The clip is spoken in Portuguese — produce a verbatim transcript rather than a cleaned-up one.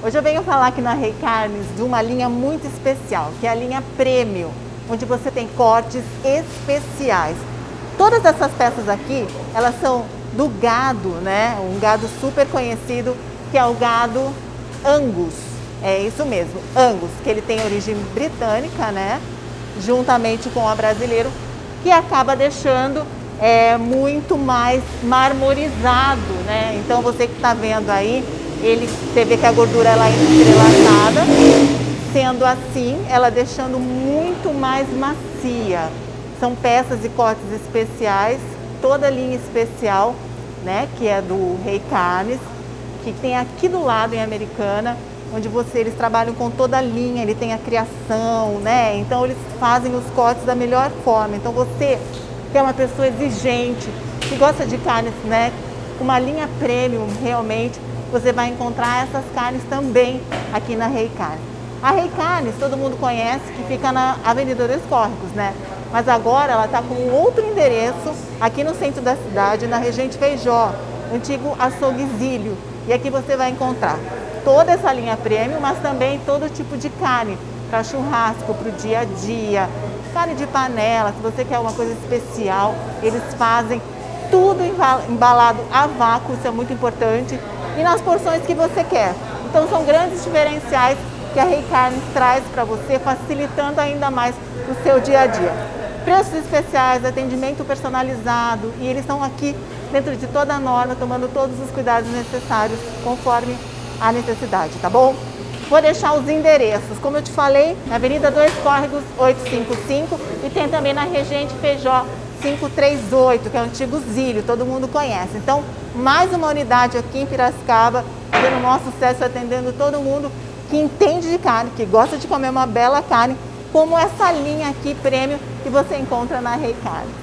Hoje eu venho falar aqui na Rei Carnes de uma linha muito especial, que é a linha Premium, onde você tem cortes especiais. Todas essas peças aqui, elas são do gado, né? Um gado super conhecido, que é o gado Angus. É isso mesmo, Angus, que ele tem origem britânica, né? Juntamente com o brasileiro, que acaba deixando é, muito mais marmorizado, né? Então você que está vendo aí, Ele, você vê que a gordura ela é entrelaçada, sendo assim, ela deixando muito mais macia. São peças e cortes especiais, toda linha especial, né, que é do Rei Carnes, que tem aqui do lado em Americana, onde você, eles trabalham com toda a linha, ele tem a criação, né, então eles fazem os cortes da melhor forma. Então você, que é uma pessoa exigente, que gosta de carnes, né, uma linha premium realmente, você vai encontrar essas carnes também aqui na Rei Carnes. A Rei Carnes, todo mundo conhece, que fica na Avenida Dois Córregos, né? Mas agora ela está com outro endereço aqui no centro da cidade, na Regente Feijó, antigo açouguezilho. E aqui você vai encontrar toda essa linha premium, mas também todo tipo de carne, para churrasco, para o dia a dia, carne de panela, se você quer uma coisa especial, eles fazem tudo embalado a vácuo, isso é muito importante, e nas porções que você quer. Então são grandes diferenciais que a Rei Carnes traz para você, facilitando ainda mais o seu dia a dia. Preços especiais, atendimento personalizado, e eles estão aqui dentro de toda a norma, tomando todos os cuidados necessários conforme a necessidade, tá bom? Vou deixar os endereços, como eu te falei, na Avenida Dois Córregos oitocentos e cinquenta e cinco, e tem também na Regente Feijó quinhentos e trinta e oito, que é o antigo Zílio, todo mundo conhece. Então, mais uma unidade aqui em Piracicaba, fazendo o maior sucesso, atendendo todo mundo que entende de carne, que gosta de comer uma bela carne, como essa linha aqui, prêmio, que você encontra na Rei Carnes.